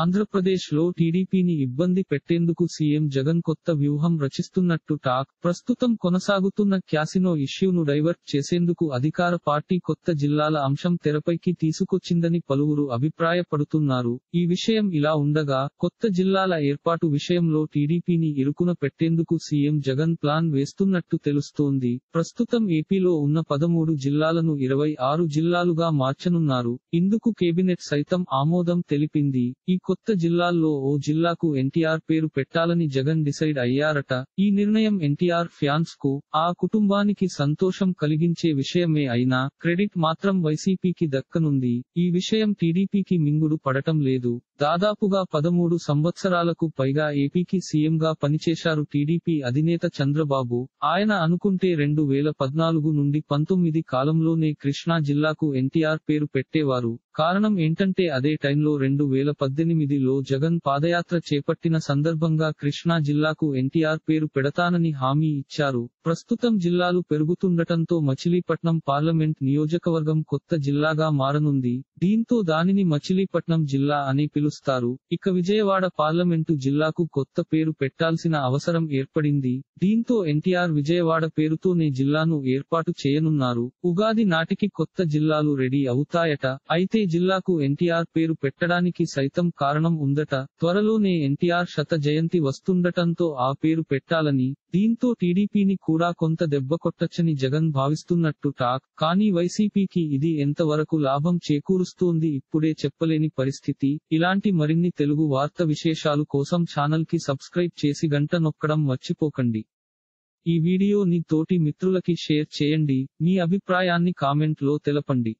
ఆంధ్రప్రదేశ్లో టీడీపీని ఇబ్బంది పెట్టేందుకు సీఎం జగన్ కొత్త వ్యూహం రచిస్తున్నట్టు టాక్. ప్రస్తుతం కొనసాగుతున్న క్యాసినో ఇష్యూను డైవర్ట్ చేసేందుకు అధికార పార్టీ కొత్త జిల్లాల అంశం తెరపైకి తీసుకొచ్చిందని పలువురు అభిప్రాయపడుతున్నారు. ఈ విషయం ఇలా ఉండగా కొత్త జిల్లాల ఏర్పాటు విషయంలో టీడీపీని ఇరుకున పెట్టేందుకు సీఎం జగన్ ప్లాన్ వేస్తున్నట్టు తెలుస్తోంది. ప్రస్తుతం ఏపీలో ఉన్న 13 జిల్లాలను 26 జిల్లాలుగా మార్చనున్నారు. ఇందుకు కేబినెట్ సైతం ఆమోదం తెలిపింది. కొత్త జిల్లాల్లో ఓ జిల్లాకు ఎన్టీఆర్ పేరు పెట్టాలని జగన్ డిసైడ్ అయ్యారట. ఈ నిర్ణయం ఎన్టీఆర్ ఫ్యాన్స్ కు, ఆ కుటుంబానికి సంతోషం కలిగించే విషయమే అయినా క్రెడిట్ మాత్రం వైసీపీకి దక్కనుంది. ఈ విషయం టీడీపీకి మింగుడు పడటం లేదు. దాదాపుగా 13 సంవత్సరాలకు పైగా ఏపీకి సీఎంగా పనిచేశారు టీడీపీ అధినేత చంద్రబాబు. ఆయన అనుకుంటే 2014 నుండి 2019 కాలంలోనే కృష్ణా జిల్లాకు ఎన్టీఆర్ పేరు పెట్టేవారు. కారణం ఏంటంటే అదే టైంలో 2018లో జగన్ పాదయాత్ర చేపట్టిన సందర్భంగా కృష్ణా జిల్లాకు ఎన్టీఆర్ పేరు పెడతానని హామీ ఇచ్చారు. ప్రస్తుతం జిల్లాలు పెరుగుతుండటంతో మచలి పట్నం పార్లమెంట్ నియోజకవర్గం కొత్త జిల్లాగా మారనుంది. దీంతో దానిని మచలి పట్నం జిల్లా అని పిలుస్తారు. ఇక విజయవాడ పార్లమెంటు జిల్లాకు కొత్త పేరు పెట్టాల్సిన అవసరం ఏర్పడింది. దీంతో ఎన్టీఆర్ విజయవాడ పేరుతోనే జిల్లాను ఏర్పాటు చేయనున్నారు. ఉగాది నాటికి కొత్త జిల్లాలు రెడీ అవుతాయట. అయితే జిల్లాకు ఎన్టీఆర్ పేరు పెట్టడానికి సైతం కారణం ఉందట. త్వరలోనే ఎన్టీఆర్ 100వ జయంతి వస్తుండటంతో ఆ పేరు పెట్టాలని, దీంతో టీడీపీని కూడా కొంత దెబ్బకొట్టొచ్చని జగన్ భావిస్తున్నట్టు టాక్. కానీ వైసీపీకి ఇది ఎంతవరకు లాభం చేకూరుస్తోంది ఇప్పుడే చెప్పలేని పరిస్థితి. ఇలాంటి మరిన్ని తెలుగు వార్త విశేషాలు కోసం ఛానల్ కి సబ్స్క్రైబ్ చేసి గంట నొక్కడం మర్చిపోకండి. ఈ వీడియోని తోటి మిత్రులకి షేర్ చేయండి. మీ అభిప్రాయాన్ని కామెంట్ లో తెలపండి.